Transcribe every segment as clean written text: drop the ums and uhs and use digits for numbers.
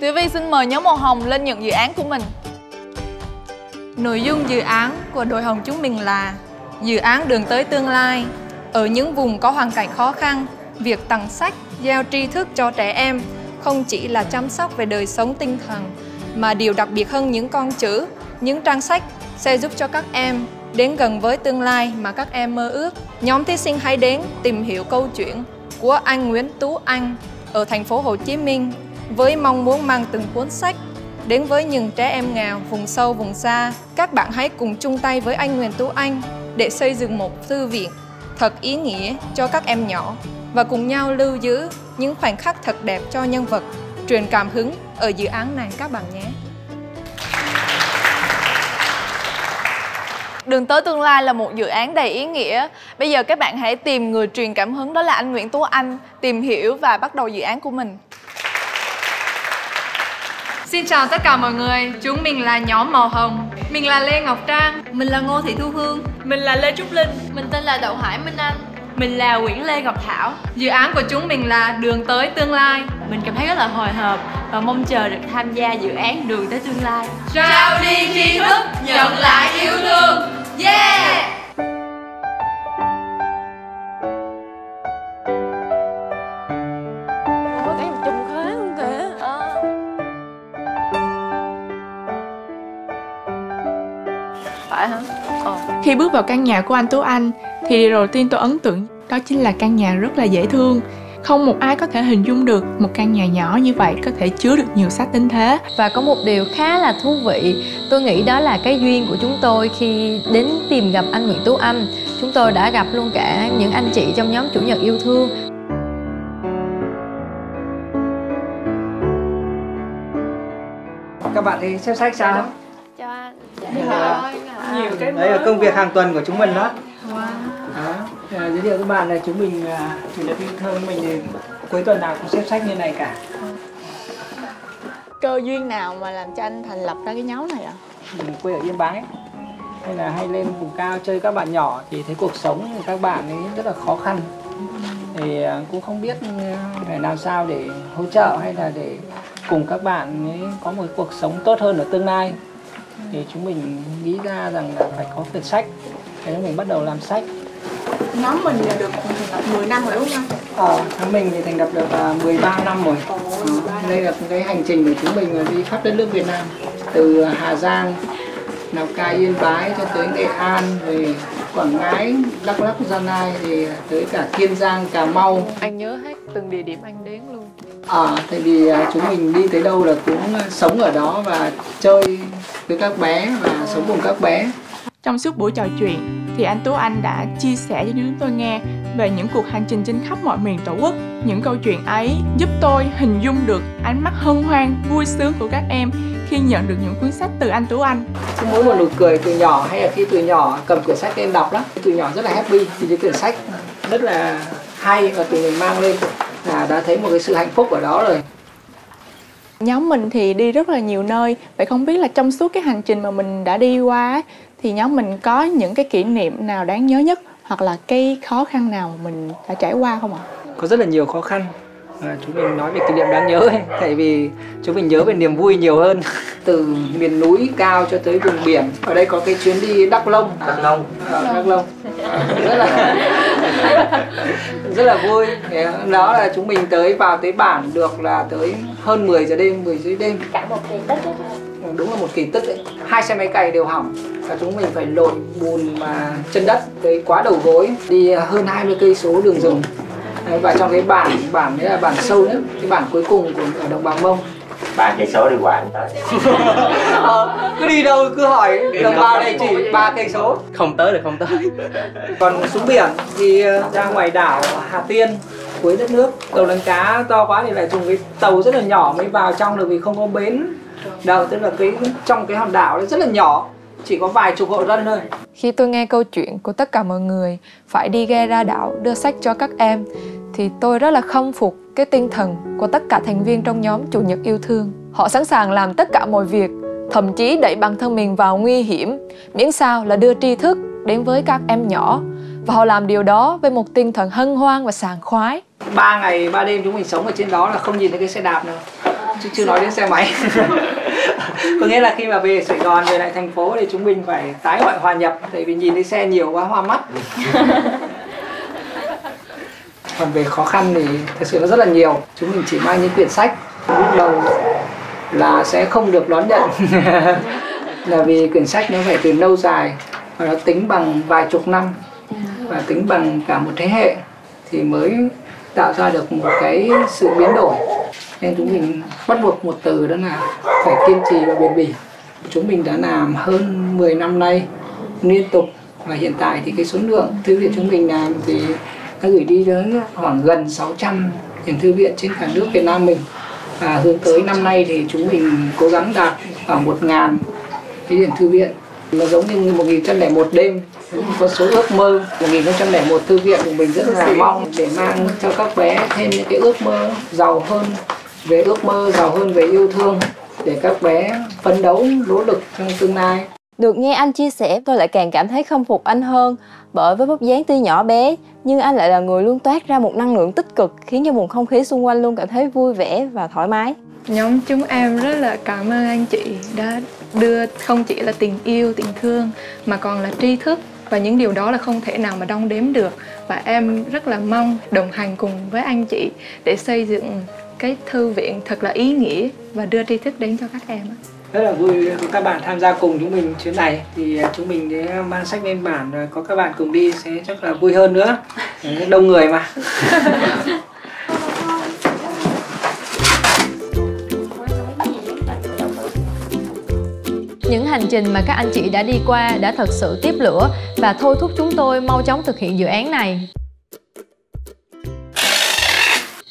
Tùy Vi xin mời nhóm màu hồng lên nhận dự án của mình. Nội dung dự án của đội hồng chúng mình là dự án Đường Tới Tương Lai. Ở những vùng có hoàn cảnh khó khăn, việc tặng sách, giao tri thức cho trẻ em không chỉ là chăm sóc về đời sống tinh thần, mà điều đặc biệt hơn những con chữ, những trang sách sẽ giúp cho các em đến gần với tương lai mà các em mơ ước. Nhóm thí sinh hãy đến tìm hiểu câu chuyện của anh Nguyễn Tú Anh ở thành phố Hồ Chí Minh với mong muốn mang từng cuốn sách đến với những trẻ em nghèo, vùng sâu, vùng xa. Các bạn hãy cùng chung tay với anh Nguyễn Tú Anh để xây dựng một thư viện thật ý nghĩa cho các em nhỏ và cùng nhau lưu giữ những khoảnh khắc thật đẹp cho nhân vật, truyền cảm hứng ở dự án này các bạn nhé. Đường Tới Tương Lai là một dự án đầy ý nghĩa. Bây giờ các bạn hãy tìm người truyền cảm hứng, đó là anh Nguyễn Tú Anh, tìm hiểu và bắt đầu dự án của mình. Xin chào tất cả mọi người, chúng mình là nhóm màu hồng. Mình là Lê Ngọc Trang. Mình là Ngô Thị Thu Hương. Mình là Lê Trúc Linh. Mình tên là Đậu Hải Minh Anh. Mình là Nguyễn Lê Ngọc Thảo. Dự án của chúng mình là Đường Tới Tương Lai. Mình cảm thấy rất là hồi hộp và mong chờ được tham gia dự án Đường Tới Tương Lai. Trao đi tri thức, nhận lại yêu thương. Yeah! Có thấy một chung khóa không kìa? Phải hả? Khi bước vào căn nhà của anh Tú Anh thì điều đầu tiên tôi ấn tượng đó chính là căn nhà rất là dễ thương. Không một ai có thể hình dung được một căn nhà nhỏ như vậy có thể chứa được nhiều sách đến thế. Và có một điều khá là thú vị, tôi nghĩ đó là cái duyên của chúng tôi khi đến tìm gặp anh Nguyễn Tú Anh. Chúng tôi đã gặp luôn cả những anh chị trong nhóm Chủ Nhật Yêu Thương. Các bạn đi xếp sách sao? Cho anh. Nhiều cái đấy là công việc hàng tuần của chúng mình đó. Giới thiệu các bạn là chúng mình Chủ Nhật Yêu Thương, mình cuối tuần nào cũng xếp sách như này cả. Cơ duyên nào mà làm cho anh thành lập ra cái nhóm này ạ? Mình quê ở Yên Bái nên là hay lên vùng cao chơi các bạn nhỏ, thì thấy cuộc sống của các bạn ấy rất là khó khăn, thì cũng không biết phải làm sao để hỗ trợ hay là để cùng các bạn ấy có một cuộc sống tốt hơn ở tương lai. Thì chúng mình nghĩ ra rằng là phải có quyển sách, thế nên mình bắt đầu làm sách. Nhóm mình là được thành lập 10 năm rồi đúng không? Nhóm mình thì thành lập được 13 năm rồi. Đây là cái hành trình của chúng mình đi khắp đất nước Việt Nam, từ Hà Giang, Lào Cai, Yên Bái cho tới Nghệ An, rồi Quảng Ngãi, Đắk Lắk, Gia Lai, thì tới cả Kiên Giang, Cà Mau. Anh nhớ hết từng địa điểm anh đến luôn. Tại vì chúng mình đi tới đâu là cũng sống ở đó và chơi với các bé và sống cùng các bé. Trong suốt buổi trò chuyện thì anh Tú Anh đã chia sẻ cho chúng tôi nghe về những cuộc hành trình trên khắp mọi miền Tổ quốc. Những câu chuyện ấy giúp tôi hình dung được ánh mắt hân hoan, vui sướng của các em khi nhận được những cuốn sách từ anh Tú Anh. Mỗi một nụ cười từ nhỏ, hay là khi từ nhỏ cầm quyển sách lên đọc đó, từ nhỏ rất là happy thì cái quyển sách rất là hay và tụi mình mang lên là đã thấy một cái sự hạnh phúc ở đó rồi. Nhóm mình thì đi rất là nhiều nơi, vậy không biết là trong suốt cái hành trình mà mình đã đi qua thì nhóm mình có những cái kỷ niệm nào đáng nhớ nhất, hoặc là cái khó khăn nào mình đã trải qua không ạ? Có rất là nhiều khó khăn. Chúng mình nói về kỷ niệm đáng nhớ ấy, tại vì chúng mình nhớ về niềm vui nhiều hơn. Từ miền núi cao cho tới vùng biển. Ở đây có cái chuyến đi Đắk Nông. Đắk Nông rất là vui. Đó là chúng mình vào tới bản được là tới hơn 10 giờ đêm, 10 giờ đêm. Cả một kỳ tích đấy. Đúng là một kỳ tích đấy. 2 xe máy cày đều hỏng và chúng mình phải lội bùn mà chân đất tới quá đầu gối, đi hơn 20 cây số đường rừng. Và trong cái bản đấy là bản sâu nhất, cái bản cuối cùng của đồng bằng Mông. 3 cây số đi qua tới. Cứ đi đâu cứ hỏi đồng bào này chỉ 3 cây số. Không tới được, không tới. Còn xuống biển thì ra ngoài đảo Hà Tiên, cuối đất nước, tàu đánh cá to quá thì lại dùng cái tàu rất là nhỏ mới vào trong được vì không có bến. Đâu, tức là trong cái hòn đảo nó rất là nhỏ, chỉ có vài chục hộ dân thôi. Khi tôi nghe câu chuyện của tất cả mọi người phải đi ghe ra đảo đưa sách cho các em thì tôi rất là khâm phục cái tinh thần của tất cả thành viên trong nhóm Chủ Nhật Yêu Thương. Họ sẵn sàng làm tất cả mọi việc, thậm chí đẩy bản thân mình vào nguy hiểm, miễn sao là đưa tri thức đến với các em nhỏ. Và họ làm điều đó với một tinh thần hân hoan và sảng khoái. 3 ngày 3 đêm chúng mình sống ở trên đó là không nhìn thấy cái xe đạp nào. chứ chưa nói đến xe máy. Có nghĩa là khi mà về Sài Gòn về lại thành phố thì chúng mình phải tái gọi hòa nhập, tại vì nhìn thấy xe nhiều quá hoa mắt. Còn về khó khăn thì thật sự nó rất là nhiều. Chúng mình chỉ mang những quyển sách, lúc đầu là sẽ không được đón nhận. Là vì quyển sách nó phải từ lâu dài, và nó tính bằng vài chục năm, và tính bằng cả một thế hệ thì mới tạo ra được một cái sự biến đổi. Nên chúng mình bắt buộc một từ đó là phải kiên trì và bền bỉ. Chúng mình đã làm hơn 10 năm nay liên tục, và hiện tại thì cái số lượng thư viện chúng mình làm thì đã gửi đi đến khoảng gần 600 điểm thư viện trên cả nước Việt Nam mình. Và hướng tới năm nay thì chúng mình cố gắng đạt khoảng 1.000 cái điểm thư viện. Nó giống như 1001 đêm, có số ước mơ. 1001 thư viện của mình rất là mong để mang cho các bé thêm những cái ước mơ giàu hơn về ước mơ, giàu hơn về yêu thương, để các bé phấn đấu, nỗ lực trong tương lai. Được nghe anh chia sẻ, tôi lại càng cảm thấy khâm phục anh hơn. Bởi với vóc dáng tuy nhỏ bé, nhưng anh lại là người luôn toát ra một năng lượng tích cực, khiến cho vùng không khí xung quanh luôn cảm thấy vui vẻ và thoải mái. Nhóm chúng em rất là cảm ơn anh chị đã đưa không chỉ là tình yêu, tình thương mà còn là tri thức, và những điều đó là không thể nào mà đong đếm được. Và em rất là mong đồng hành cùng với anh chị để xây dựng cái thư viện thật là ý nghĩa và đưa tri thức đến cho các em. Rất là vui các bạn tham gia cùng chúng mình chuyến này, thì chúng mình mang sách lên bản rồi có các bạn cùng đi sẽ rất là vui hơn nữa. Đông người mà. Những hành trình mà các anh chị đã đi qua đã thật sự tiếp lửa và thôi thúc chúng tôi mau chóng thực hiện dự án này.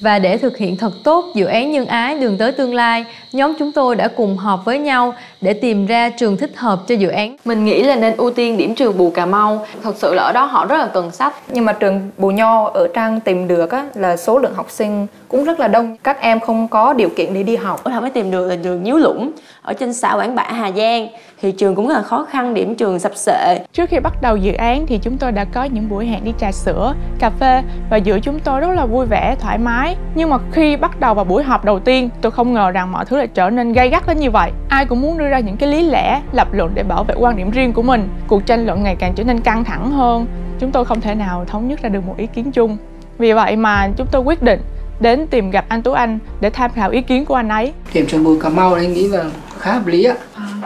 Và để thực hiện thật tốt dự án nhân ái Đường Tới Tương Lai, nhóm chúng tôi đã cùng họp với nhau để tìm ra trường thích hợp cho dự án. Mình nghĩ là nên ưu tiên điểm trường Bù Cà Mau. Thật sự là ở đó họ rất là cần sách. Nhưng mà trường Bù Nho ở Trang tìm được á, là số lượng học sinh cũng rất là đông. Các em không có điều kiện để đi học. Không mới tìm được là trường Nhíu Lũng ở trên xã Quảng Bạ, Hà Giang. Thì trường cũng rất là khó khăn, điểm trường sập sệ. Trước khi bắt đầu dự án thì chúng tôi đã có những buổi hẹn đi trà sữa, cà phê và giữa chúng tôi rất là vui vẻ, thoải mái. Nhưng mà khi bắt đầu vào buổi họp đầu tiên, tôi không ngờ rằng mọi thứ lại trở nên gay gắt đến như vậy. Ai cũng muốn đưa ra những cái lý lẽ, lập luận để bảo vệ quan điểm riêng của mình. Cuộc tranh luận ngày càng trở nên căng thẳng hơn. Chúng tôi không thể nào thống nhất ra được một ý kiến chung. Vì vậy mà chúng tôi quyết định đến tìm gặp anh Tú Anh để tham khảo ý kiến của anh ấy. Điểm trường Bù Cà Mau anh nghĩ là khá hợp lý ạ.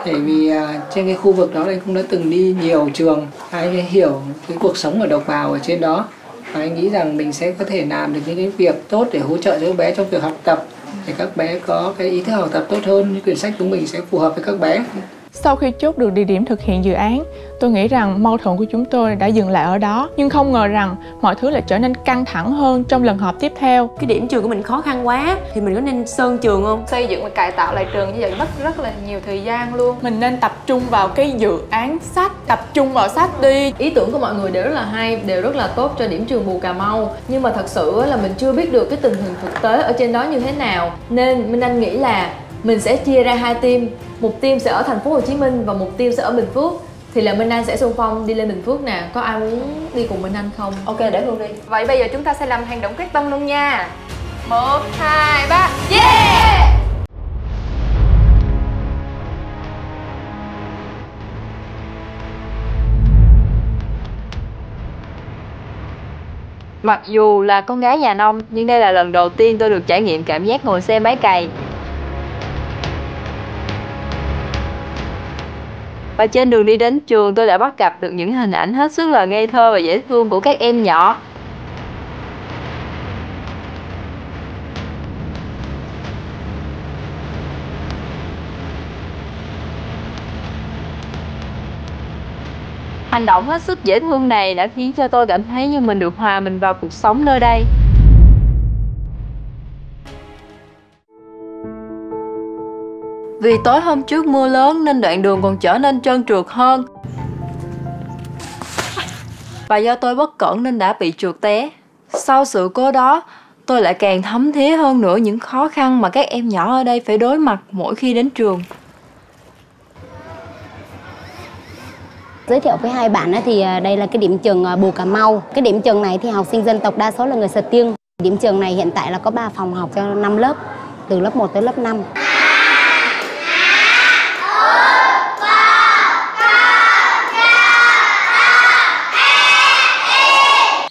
Bởi vì trên cái khu vực đó anh cũng đã từng đi nhiều trường, anh hiểu cái cuộc sống ở đồng bào ở trên đó. Và anh nghĩ rằng mình sẽ có thể làm được những cái việc tốt để hỗ trợ cho các bé trong việc học tập, để các bé có cái ý thức học tập tốt hơn, những quyển sách của mình sẽ phù hợp với các bé. Sau khi chốt được địa điểm thực hiện dự án, tôi nghĩ rằng mâu thuẫn của chúng tôi đã dừng lại ở đó. Nhưng không ngờ rằng mọi thứ lại trở nên căng thẳng hơn trong lần họp tiếp theo. Cái điểm trường của mình khó khăn quá, thì mình có nên sơn trường không? Xây dựng và cải tạo lại trường như vậy mất rất là nhiều thời gian luôn. Mình nên tập trung vào cái dự án sách, tập trung vào sách đi. Ý tưởng của mọi người đều rất là hay, đều rất là tốt cho điểm trường Bù Cà Mau. Nhưng mà thật sự là mình chưa biết được cái tình hình thực tế ở trên đó như thế nào. Nên Minh Anh nghĩ là mình sẽ chia ra hai team, một team sẽ ở thành phố Hồ Chí Minh và một team sẽ ở Bình Phước. Thì là Minh Anh sẽ xung phong đi lên Bình Phước nè, có ai muốn đi cùng Minh Anh không? Ok, để Hương đi. Vậy bây giờ chúng ta sẽ làm hành động quyết tâm luôn nha. 1, 2, 3, yeah! Mặc dù là con gái nhà nông, nhưng đây là lần đầu tiên tôi được trải nghiệm cảm giác ngồi xe máy cày. Và trên đường đi đến trường, tôi đã bắt gặp được những hình ảnh hết sức là ngây thơ và dễ thương của các em nhỏ. Hành động hết sức dễ thương này đã khiến cho tôi cảm thấy như mình được hòa mình vào cuộc sống nơi đây. Vì tối hôm trước mưa lớn nên đoạn đường còn trở nên trơn trượt hơn. Và do tôi bất cẩn nên đã bị trượt té. Sau sự cố đó, tôi lại càng thấm thía hơn nữa những khó khăn mà các em nhỏ ở đây phải đối mặt mỗi khi đến trường. Giới thiệu với hai bạn thì đây là cái điểm trường Bù Cà Mau. Cái điểm trường này thì học sinh dân tộc đa số là người Sơ Tiêng. Điểm trường này hiện tại là có 3 phòng học cho 5 lớp. từ lớp 1 tới lớp 5.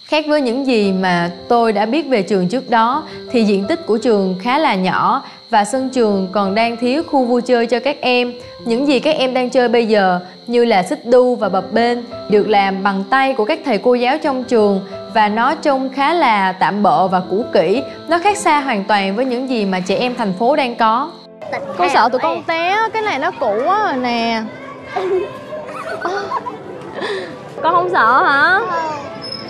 Khác với những gì mà tôi đã biết về trường trước đó thì diện tích của trường khá là nhỏ và sân trường còn đang thiếu khu vui chơi cho các em. Những gì các em đang chơi bây giờ như là xích đu và bập bênh được làm bằng tay của các thầy cô giáo trong trường và nó trông khá là tạm bợ và cũ kỹ. Nó khác xa hoàn toàn với những gì mà trẻ em thành phố đang có. Con sợ tụi con té, cái này nó cũ quá rồi nè. Con không sợ hả?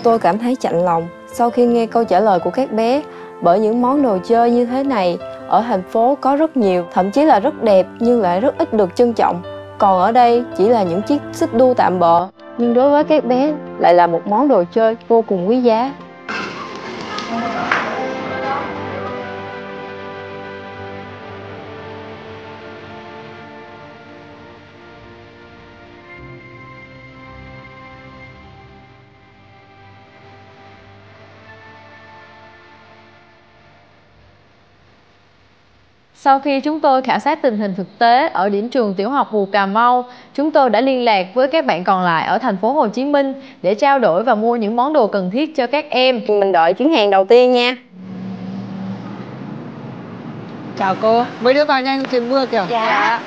Tôi cảm thấy chạnh lòng sau khi nghe câu trả lời của các bé, bởi những món đồ chơi như thế này ở thành phố có rất nhiều, thậm chí là rất đẹp nhưng lại rất ít được trân trọng. Còn ở đây chỉ là những chiếc xích đu tạm bợ, nhưng đối với các bé lại là một món đồ chơi vô cùng quý giá. Sau khi chúng tôi khảo sát tình hình thực tế ở điểm trường tiểu học Bù Cà Mau, chúng tôi đã liên lạc với các bạn còn lại ở thành phố Hồ Chí Minh để trao đổi và mua những món đồ cần thiết cho các em. Mình đợi chuyến hàng đầu tiên nha. Chào cô, mấy đứa vào nhanh trên mưa kìa. Dạ.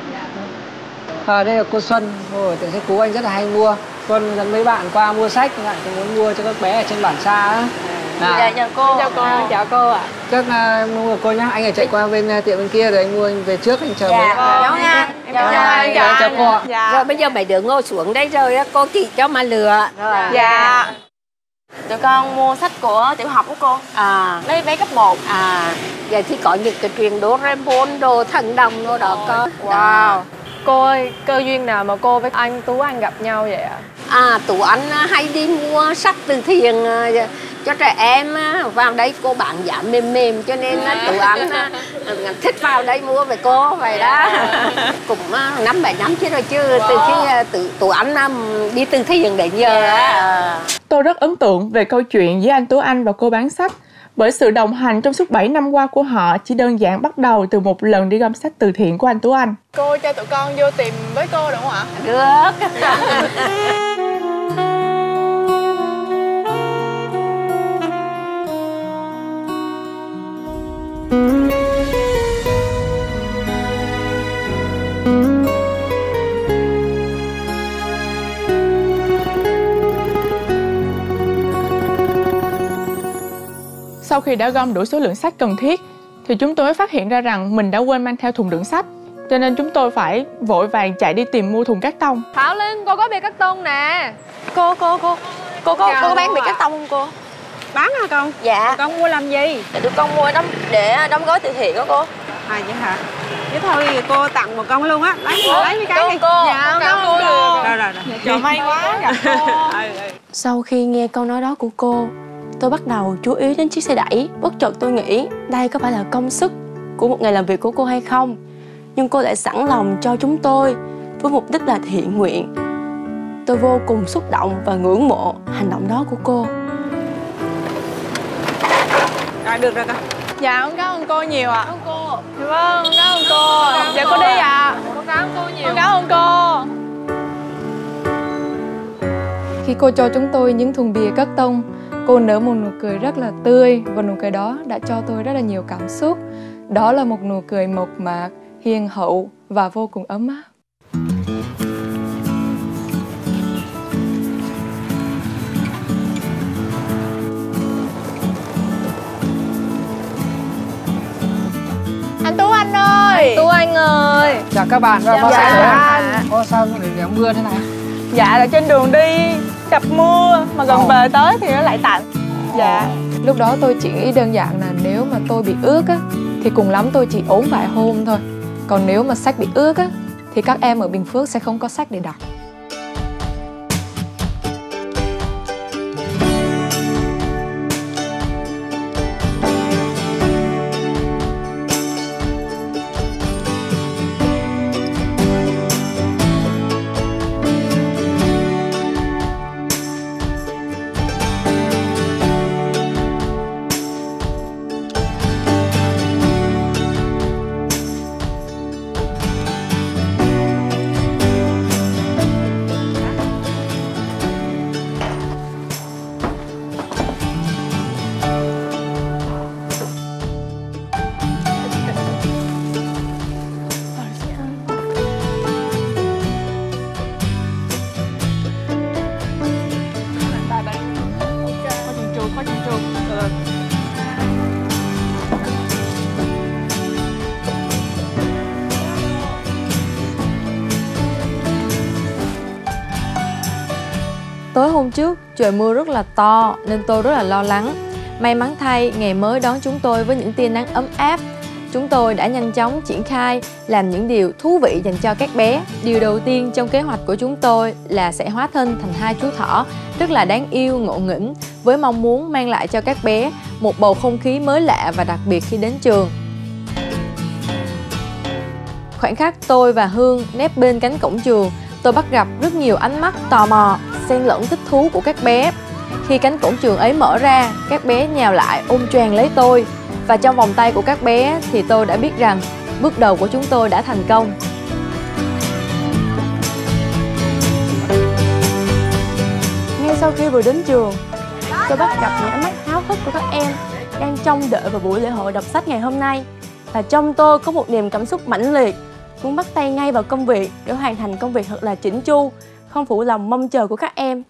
Đây là cô Xuân, cô ở tiệm sách Cú Anh rất là hay mua. Xuân dẫn mấy bạn qua mua sách, lại muốn mua cho các bé ở trên bản xa á. Dạ, chào cô. Chào cô. Chào cô ạ. Chắc mua cô nhá, anh chạy qua bên tiệm bên kia rồi anh mua, anh về trước, anh chờ. Dạ, cháu nha. Chào cô ạ. Dạ. Rồi bây giờ mấy đứa ngồi xuống đây rồi cô chị cho mà lựa. Dạ. Dạ. Tụi con mua sách của tiểu học của cô. Lấy vé cấp 1. Vậy thì có những cái truyền đố Rainbow, đồ thần đồng đồ đó con. Wow. Cô ơi, cơ duyên nào mà cô với anh Tú Anh gặp nhau vậy ạ? Tú Anh hay đi mua sách từ thiền cho trẻ em, vào đây cô bán giá mềm mềm cho nên Tú Anh thích vào đây mua về cô vậy đó. Cũng 5-7 năm chứ rồi chứ từ khi Tú Anh đi từ thiền đến giờ. Tôi rất ấn tượng về câu chuyện giữa anh Tú Anh và cô bán sách, bởi sự đồng hành trong suốt 7 năm qua của họ chỉ đơn giản bắt đầu từ một lần đi gom sách từ thiện của anh Tú Anh. Cô cho tụi con vô tìm với cô đúng không ạ? Được. Sau khi đã gom đủ số lượng sách cần thiết thì chúng tôi mới phát hiện ra rằng mình đã quên mang theo thùng đựng sách, cho nên chúng tôi phải vội vàng chạy đi tìm mua thùng cát tông. Thảo Linh, cô có bìa cát tông nè. Cô bán bìa cát tông không cô? Bán hả con? Dạ. Tụi con mua làm gì? Tụi con mua để đóng gói từ thiện đó cô. À vậy hả? Thế thôi cô tặng một con luôn á. Lấy cái đi. Dạ, cô được. Rồi. Trời may quá gặp cô. Sau khi nghe câu nói đó của cô, tôi bắt đầu chú ý đến chiếc xe đẩy. Bất chợt tôi nghĩ đây có phải là công sức của một ngày làm việc của cô hay không, nhưng cô lại sẵn lòng cho chúng tôi với mục đích là thiện nguyện. Tôi vô cùng xúc động và ngưỡng mộ hành động đó của cô. Rồi, được rồi con. Dạ, con cảm ơn cô nhiều ạ. Cảm ơn cô. Vâng, cảm ơn cô. Dạ, cô đi ạ. Con cảm ơn cô nhiều. Con cảm ơn cô. Khi cô cho chúng tôi những thùng bìa cắt tông, cô nở một nụ cười rất là tươi và nụ cười đó đã cho tôi rất là nhiều cảm xúc. Đó là một nụ cười mộc mạc, hiền hậu và vô cùng ấm áp. Anh Tú Anh ơi! Anh Tú Anh ơi! Chào các bạn! Dạ, dạ. Sao lại mưa thế này? Dạ là trên đường đi gặp mưa mà gần về tới thì nó lại tạnh. Dạ. Lúc đó tôi chỉ nghĩ đơn giản là nếu mà tôi bị ướt á thì cùng lắm tôi chỉ ốm vài hôm thôi. Còn nếu mà sách bị ướt á thì các em ở Bình Phước sẽ không có sách để đọc. Tối hôm trước, trời mưa rất là to nên tôi rất là lo lắng. May mắn thay, ngày mới đón chúng tôi với những tia nắng ấm áp. Chúng tôi đã nhanh chóng triển khai làm những điều thú vị dành cho các bé. Điều đầu tiên trong kế hoạch của chúng tôi là sẽ hóa thân thành hai chú thỏ rất là đáng yêu, ngộ nghĩnh, với mong muốn mang lại cho các bé một bầu không khí mới lạ và đặc biệt khi đến trường. Khoảnh khắc tôi và Hương nép bên cánh cổng trường, tôi bắt gặp rất nhiều ánh mắt tò mò, xen lẫn thích thú của các bé. Khi cánh cổng trường ấy mở ra, các bé nhào lại ôm choàng lấy tôi. Và trong vòng tay của các bé thì tôi đã biết rằng bước đầu của chúng tôi đã thành công. Ngay sau khi vừa đến trường, tôi bắt gặp những ánh mắt háo hức của các em đang trông đợi vào buổi lễ hội đọc sách ngày hôm nay. Và trong tôi có một niềm cảm xúc mãnh liệt, muốn bắt tay ngay vào công việc để hoàn thành công việc thật là chỉnh chu, không phụ lòng mong chờ của các em.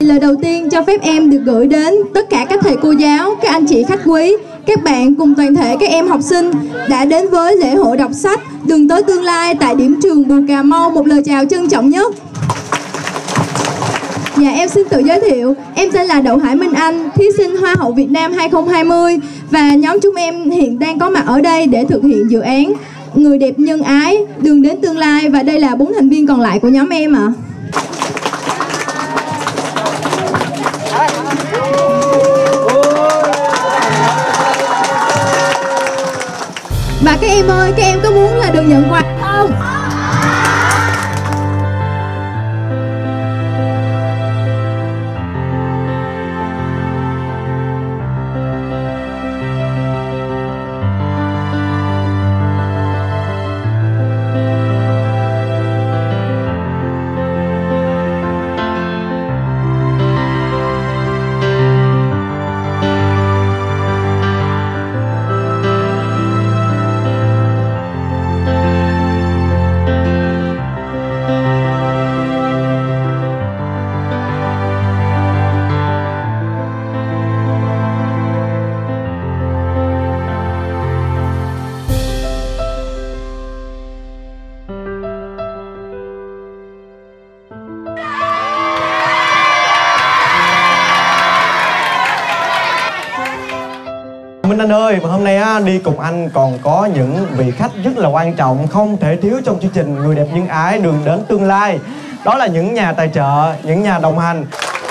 Lời đầu tiên cho phép em được gửi đến tất cả các thầy cô giáo, các anh chị khách quý, các bạn cùng toàn thể các em học sinh đã đến với lễ hội đọc sách Đường Tới Tương Lai tại điểm trường Bù Cà Mau một lời chào trân trọng nhất. Dạ, em xin tự giới thiệu, em tên là Đậu Hải Minh Anh, thí sinh Hoa hậu Việt Nam 2020 và nhóm chúng em hiện đang có mặt ở đây để thực hiện dự án Người Đẹp Nhân Ái, Đường Đến Tương Lai và đây là 4 thành viên còn lại của nhóm em ạ. Và các em ơi, các em có muốn là được nhận quà không? Anh ơi, và hôm nay đi cùng anh còn có những vị khách rất là quan trọng không thể thiếu trong chương trình Người Đẹp Nhân Ái Đường Đến Tương Lai. Đó là những nhà tài trợ, những nhà đồng hành.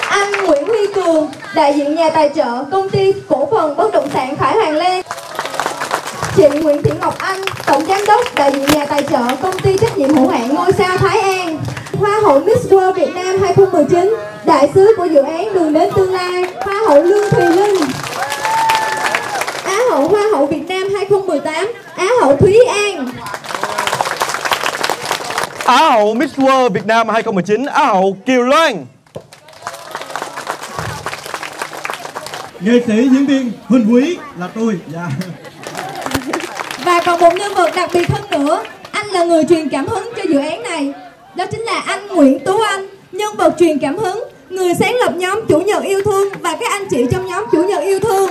Anh Nguyễn Huy Cường, đại diện nhà tài trợ Công ty Cổ phần Bất động sản Khải Hoàn Land. Chị Nguyễn Thị Ngọc Anh, tổng giám đốc, đại diện nhà tài trợ Công ty Trách nhiệm hữu hạn Ngôi Sao Thái An. Hoa hậu Miss World Việt Nam 2019, đại sứ của dự án Đường Đến Tương Lai, Hoa hậu Lương Thùy Linh. Hoa hậu Việt Nam 2018, Á hậu Thúy An. Á hậu Miss World Việt Nam 2019, Á hậu Kiều Loan. Nghệ sĩ diễn viên Huỳnh Quý là tôi. Yeah. Và còn một nhân vật đặc biệt hơn nữa, anh là người truyền cảm hứng cho dự án này. Đó chính là anh Nguyễn Tú Anh, nhân vật truyền cảm hứng, người sáng lập nhóm Chủ Nhật Yêu Thương và các anh chị trong nhóm Chủ Nhật Yêu Thương.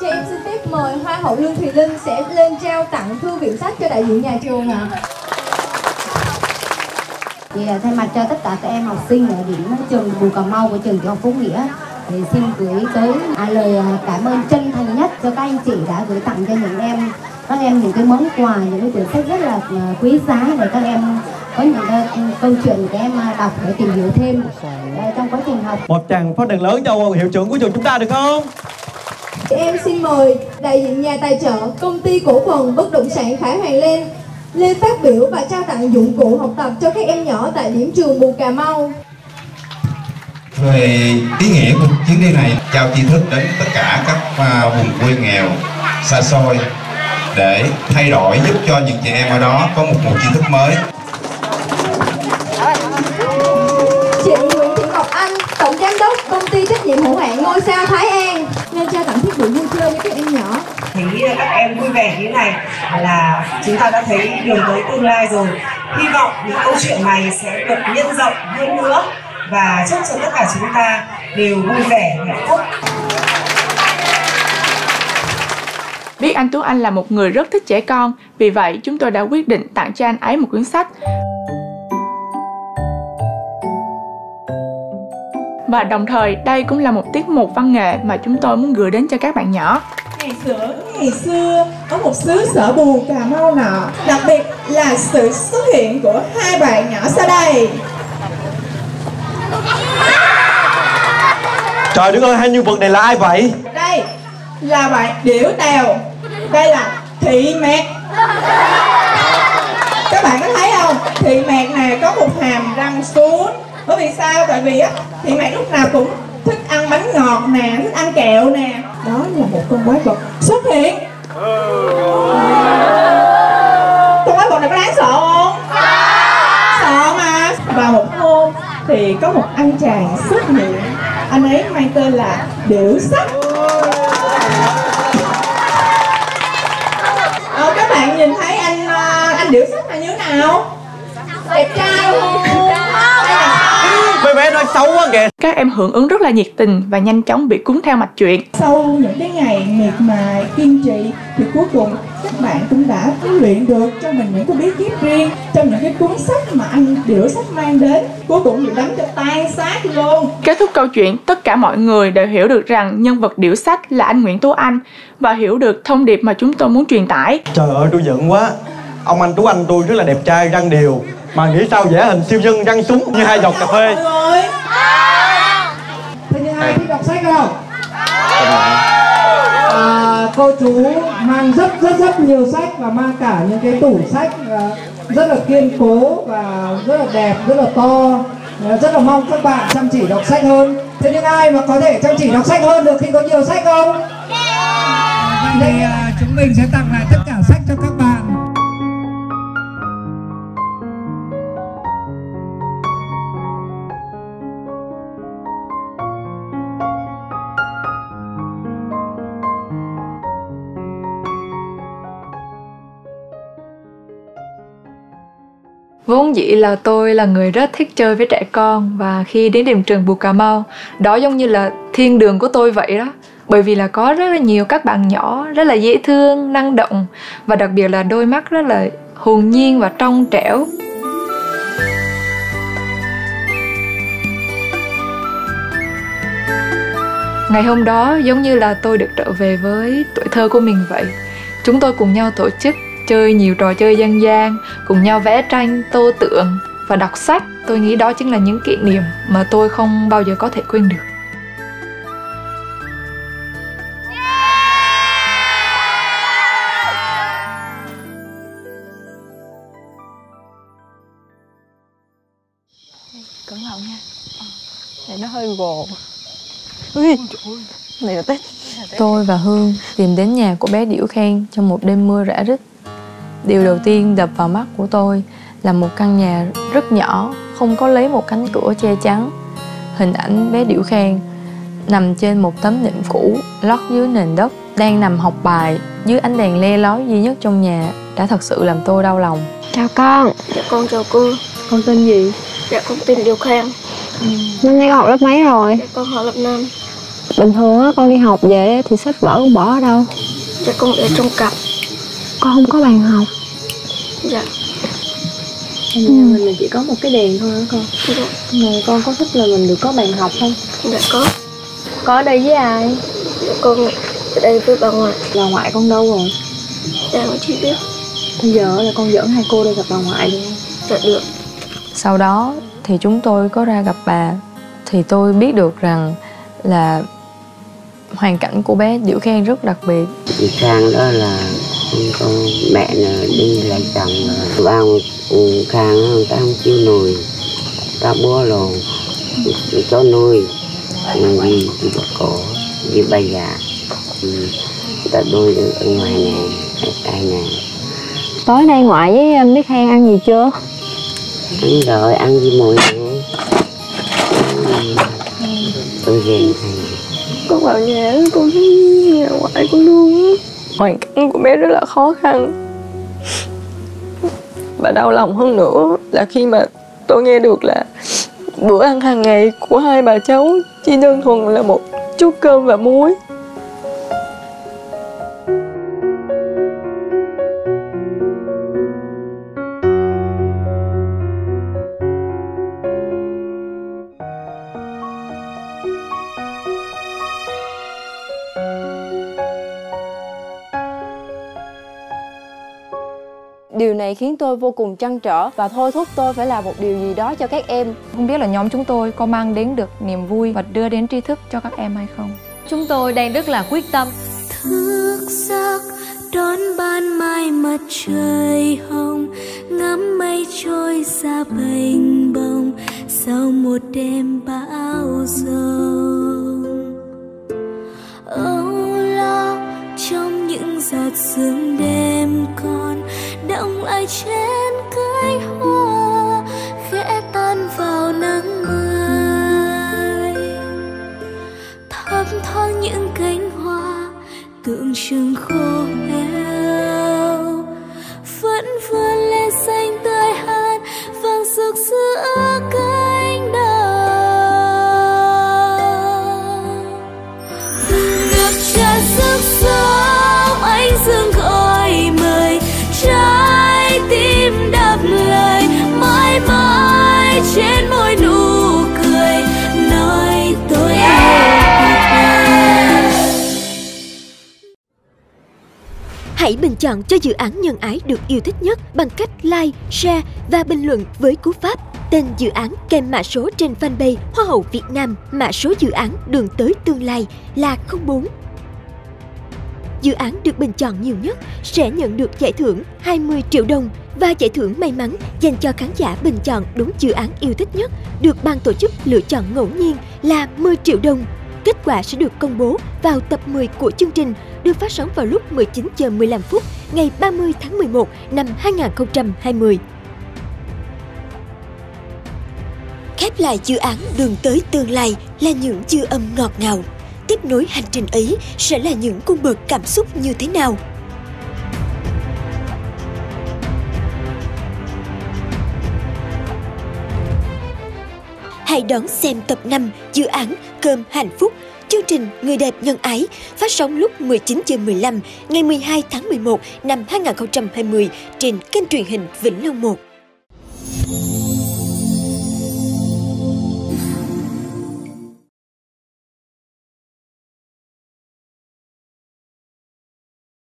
Chị em xin phép mời Hoa hậu Lương Thùy Linh sẽ lên trao tặng thư viện sách cho đại diện nhà trường ạ. Chị là thay mặt cho tất cả các em học sinh ở điểm trường Bù Cà Mau của trường Tiểu học Phú Nghĩa thì xin gửi tới lời cảm ơn chân thành nhất cho các anh chị đã gửi tặng cho những em các em những cái món quà, những cái quyển sách rất là quý giá để các em có những câu chuyện các em đọc để tìm hiểu thêm trong quá trình học. Một tràng pháo tay lớn cho hiệu trưởng của trường chúng ta được không? Em xin mời đại diện nhà tài trợ Công ty Cổ phần Bất động sản Khải Hoàn Land, Lê phát biểu và trao tặng dụng cụ học tập cho các em nhỏ tại điểm trường Bù Cà Mau. Về ý nghĩa của chuyến đi này, trao tri thức đến tất cả các vùng quê nghèo xa xôi để thay đổi, giúp cho những chị em ở đó có một nguồn tri thức mới. Chị Nguyễn Thị Ngọc Anh, Tổng Giám đốc Công ty Trách nhiệm Hữu hạn Ngôi Sao Thái An, nên trao tặng thiết bị vui chơi cho các em nhỏ. Thấy các em vui vẻ như thế này là chúng ta đã thấy đường tới tương lai rồi. Hy vọng những câu chuyện này sẽ được nhân rộng hơn nữa và chúc cho tất cả chúng ta đều vui vẻ, hạnh phúc. Biết anh Tú Anh là một người rất thích trẻ con, vì vậy chúng tôi đã quyết định tặng cho anh ấy một cuốn sách. Và đồng thời đây cũng là một tiết mục văn nghệ mà chúng tôi muốn gửi đến cho các bạn nhỏ. Ngày xưa có một xứ sở Bù Cà Mau nọ, đặc biệt là sự xuất hiện của hai bạn nhỏ sau đây. Trời đất ơi, hai nhân vật này là ai vậy? Đây là bạn Điểu Tèo, đây là Thị Mẹt. Các bạn có thấy không? Thị Mẹt này có một hàm răng xuống. Bởi vì sao? Tại vì á, Thị Mẹt lúc nào cũng thích ăn bánh ngọt nè, thích ăn kẹo nè. Đó là một con quái vật xuất hiện. Con quái vật này có đáng sợ không? Sợ mà. Và một hôm thì có một anh chàng xuất hiện. Anh ấy mang tên là Điểu Sắt. Các bạn nhìn thấy anh Điểu Sắt này như thế nào? Đẹp trai không? Bé nói xấu quá kìa. Các em hưởng ứng rất là nhiệt tình và nhanh chóng bị cuốn theo mạch truyện. Sau những cái ngày miệt mài kiên trì thì cuối cùng các bạn cũng đã huấn luyện được cho mình những cái bí kíp riêng trong những cái cuốn sách mà anh Điểu Sách mang đến. Cuối cùng bị đánh cho tan xác luôn. Kết thúc câu chuyện, tất cả mọi người đều hiểu được rằng nhân vật Điểu Sách là anh Nguyễn Tú Anh và hiểu được thông điệp mà chúng tôi muốn truyền tải. Trời ơi, tôi giận quá. Ông anh Tú Anh tôi rất là đẹp trai, răng đều, mà nghĩ sao vẽ hình siêu nhân răng súng như hai giọt cà phê. Thế thì hai thích đọc sách không? Cô chú mang rất nhiều sách và mang cả những cái tủ sách rất là kiên cố và rất là đẹp, rất là to. Rất là mong các bạn chăm chỉ đọc sách hơn. Thế những ai mà có thể chăm chỉ đọc sách hơn được thì có nhiều sách không? Thì chúng mình sẽ tặng lại tất cả sách cho các bạn. Vốn dĩ là tôi là người rất thích chơi với trẻ con, và khi đến điểm trường Bù Cà Mau, đó giống như là thiên đường của tôi vậy đó. Bởi vì là có rất là nhiều các bạn nhỏ rất là dễ thương, năng động, và đặc biệt là đôi mắt rất là hồn nhiên và trong trẻo. Ngày hôm đó giống như là tôi được trở về với tuổi thơ của mình vậy. Chúng tôi cùng nhau tổ chức chơi nhiều trò chơi dân gian, cùng nhau vẽ tranh, tô tượng và đọc sách. Tôi nghĩ đó chính là những kỷ niệm mà tôi không bao giờ có thể quên được. Cẩn thận nha. Này nó hơi gồ. Ui, này là Tết. Tôi và Hương tìm đến nhà của bé Điểu Khen trong một đêm mưa rã rít. Điều đầu tiên đập vào mắt của tôi là một căn nhà rất nhỏ, không có lấy một cánh cửa che chắn. Hình ảnh bé Điểu Khang nằm trên một tấm nệm cũ lót dưới nền đất, đang nằm học bài dưới ánh đèn le lói duy nhất trong nhà, đã thật sự làm tôi đau lòng. Chào con. Dạ con chào cô. Con tên gì? Dạ con tên Điểu Khang. Năm nay con học lớp mấy rồi? Dạ con học lớp 5. Bình thường á, con đi học về thì sách vở con bỏ ở đâu? Dạ con để trong cặp. Con không có bàn học. Dạ. Nhà mình chỉ có một cái đèn thôi hả con? Dạ. Này con có thích là mình được có bàn học không? Dạ có. Có ở đây với ai? Dạ con ở đây với bà ngoại. Bà ngoại con đâu rồi? Dạ con chưa biết. Bây giờ là con dẫn hai cô đi gặp bà ngoại đi. Dạ được. Sau đó thì chúng tôi có ra gặp bà, thì tôi biết được rằng là hoàn cảnh của bé Điểu Khang rất đặc biệt. Điểu Khang đó là Còn mẹ đi lấy chồng vào khang người ta không chịu nuôi, ta búa lồ cho nuôi vì bà cổ vì bà già, ta nuôi được ở ngoài này ở đây này. Tối nay ngoại với Đức Khang ăn gì chưa? Ăn rồi, ăn gì mỗi ngày. Tôi ghen thầy. Con vào nhà, con thấy nhà ngoại con luôn á. Hoàn cảnh của bé rất là khó khăn. Và đau lòng hơn nữa là khi mà tôi nghe được là bữa ăn hàng ngày của hai bà cháu chỉ đơn thuần là một chút cơm và muối. Điều này khiến tôi vô cùng trăn trở và thôi thúc tôi phải làm một điều gì đó cho các em. Không biết là nhóm chúng tôi có mang đến được niềm vui và đưa đến tri thức cho các em hay không? Chúng tôi đang rất là quyết tâm. Thức giấc đón ban mai mặt trời hồng, ngắm mây trôi xa bềnh bồng sau một đêm bão giông. Âu lo trong những giọt sương đêm con đông lại trên cánh hoa khẽ tan vào nắng mai, thấp thoáng những cánh hoa tượng trưng khô héo vẫn vươn lên xanh tươi hơn vàng rực giữa cánh đồng. Ngập tràn sức sống ánh dương gọi mời trái tim đáp lời mãi mãi trên môi nụ cười nơi tôi yêu. Hãy bình chọn cho dự án nhân ái được yêu thích nhất bằng cách like, share và bình luận với cú pháp tên dự án kèm mã số trên fanpage Hoa hậu Việt Nam. Mã số dự án Đường tới tương lai là 04. Dự án được bình chọn nhiều nhất sẽ nhận được giải thưởng 20 triệu đồng và giải thưởng may mắn dành cho khán giả bình chọn đúng dự án yêu thích nhất được ban tổ chức lựa chọn ngẫu nhiên là 10 triệu đồng. Kết quả sẽ được công bố vào tập 10 của chương trình, được phát sóng vào lúc 19h15 ngày 30 tháng 11 năm 2020. Khép lại dự án Đường tới tương lai là những dư âm ngọt ngào. Tiếp nối hành trình ấy sẽ là những cung bậc cảm xúc như thế nào? Hãy đón xem tập 5 dự án Cơm Hạnh Phúc, chương trình Người Đẹp Nhân Ái, phát sóng lúc 19h15 ngày 12 tháng 11 năm 2020 trên kênh truyền hình Vĩnh Long 1.